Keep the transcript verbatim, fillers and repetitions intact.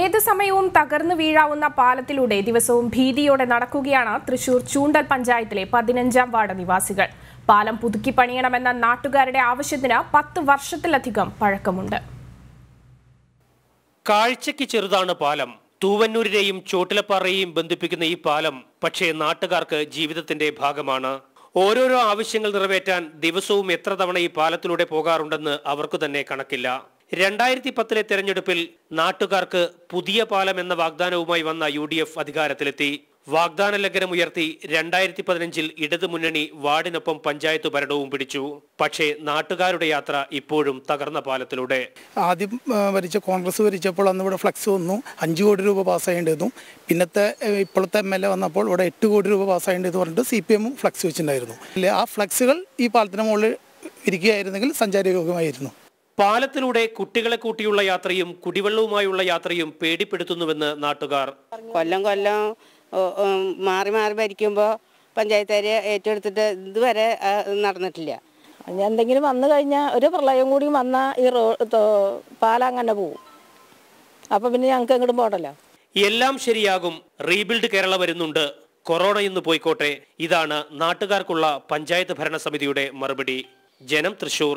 ഏത് സമയവും തകർന്നു വീഴാവുന്ന പാലത്തിലൂടെ ദിവസവും ഭീതിയോടെ നടക്കുകയാണ് തൃശൂർ ചൂണ്ടൽ പഞ്ചായത്തിലെ പതിനഞ്ചാം വാർഡ് നിവാസികൾ. പാലം പുതുക്കി പണിയണമെന്ന നാട്ടുകാരുടെ ആവശ്യത്തിന് പത്ത് വർഷത്തിലധികം പഴക്കമുണ്ട്. കാഴ്ചയ്ക്ക് ചെറുതാണ് പാലം. തൂവന്നൂരിനെയും ചോട്ടിലപ്പാറയെയും ബന്ധിപ്പിക്കുന്ന ഈ പാലം പക്ഷേ നാട്ടുകാർക്ക് ജീവിതത്തിന്റെ ഭാഗമാണ്. ഓരോരോ ആവശ്യങ്ങൾ നിറവേറ്റാൻ ദിവസവും എത്ര തവണ ഈ പാലത്തിലൂടെ പോകാറുണ്ടെന്ന് അവർക്ക് തന്നെ കണക്കില്ല. രണ്ടായിരത്തി പത്തിലെ തെരഞ്ഞെടുപ്പിൽ നാട്ടുകാർക്ക് പുതിയ പാലം എന്ന വാഗ്ദാനവുമായി വന്ന യു ഡി എഫ് അധികാരത്തിലെത്തി. വാഗ്ദാന ലംഘനം ഉയർത്തി രണ്ടായിരത്തി പതിനഞ്ചിൽ ഇടതു മുന്നണി വാർഡിനൊപ്പം പഞ്ചായത്ത് ഭരണവും പിടിച്ചു. പക്ഷേ നാട്ടുകാരുടെ യാത്ര ഇപ്പോഴും തകർന്ന പാലത്തിലൂടെ. ആദ്യം ഭരിച്ച കോൺഗ്രസ് ഭരിച്ചപ്പോൾ അന്ന് ഇവിടെ ഫ്ലക്സ് വന്നു, അഞ്ചു കോടി രൂപ പാസ്സായിട്ടുണ്ട്. പിന്നത്തെ ഇപ്പോഴത്തെ എം എൽ എ വന്നപ്പോൾ ഇവിടെ എട്ട് കോടി രൂപ പാസ്സായിട്ടുണ്ട് പറഞ്ഞിട്ട് സി പി എമ്മും ഫ്ലക്സ് വെച്ചിട്ടുണ്ടായിരുന്നു. ആ ഫ്ലക്സുകൾ ഈ പാലത്തിന് മുകളിൽ ഇരിക്കുകയായിരുന്നെങ്കിൽ സഞ്ചാരയോഗ്യമായിരുന്നു. പാലത്തിലൂടെ കുട്ടികളെ കൂട്ടിയുള്ള യാത്രയും കുടിവെള്ളവുമായുള്ള യാത്രയും പേടിപ്പെടുത്തുന്നുവെന്ന് നാട്ടുകാർ. കൊല്ലം കൊല്ലം മാറി മാറി ഭരിക്കുമ്പോൾ പഞ്ചായത്തുകാരെ ഏറ്റെടുത്തിട്ട് ഇതുവരെ നടന്നിട്ടില്ല. എന്തെങ്കിലും വന്നു കഴിഞ്ഞാൽ, ഒരു പ്രളയം കൂടി വന്നാൽ ഈ റോഡ് പാലം അങ്ങനെ പോകും. അപ്പം പിന്നെ ഞങ്ങൾക്ക് എങ്ങോട്ടും പോകണ്ടല്ലോ. എല്ലാം ശരിയാകും, റീബിൽഡ് കേരള വരുന്നുണ്ട്, കൊറോണ ഇന്ന് പോയിക്കോട്ടെ, ഇതാണ് നാട്ടുകാർക്കുള്ള പഞ്ചായത്ത് ഭരണസമിതിയുടെ മറുപടി. ജനം, തൃശൂർ.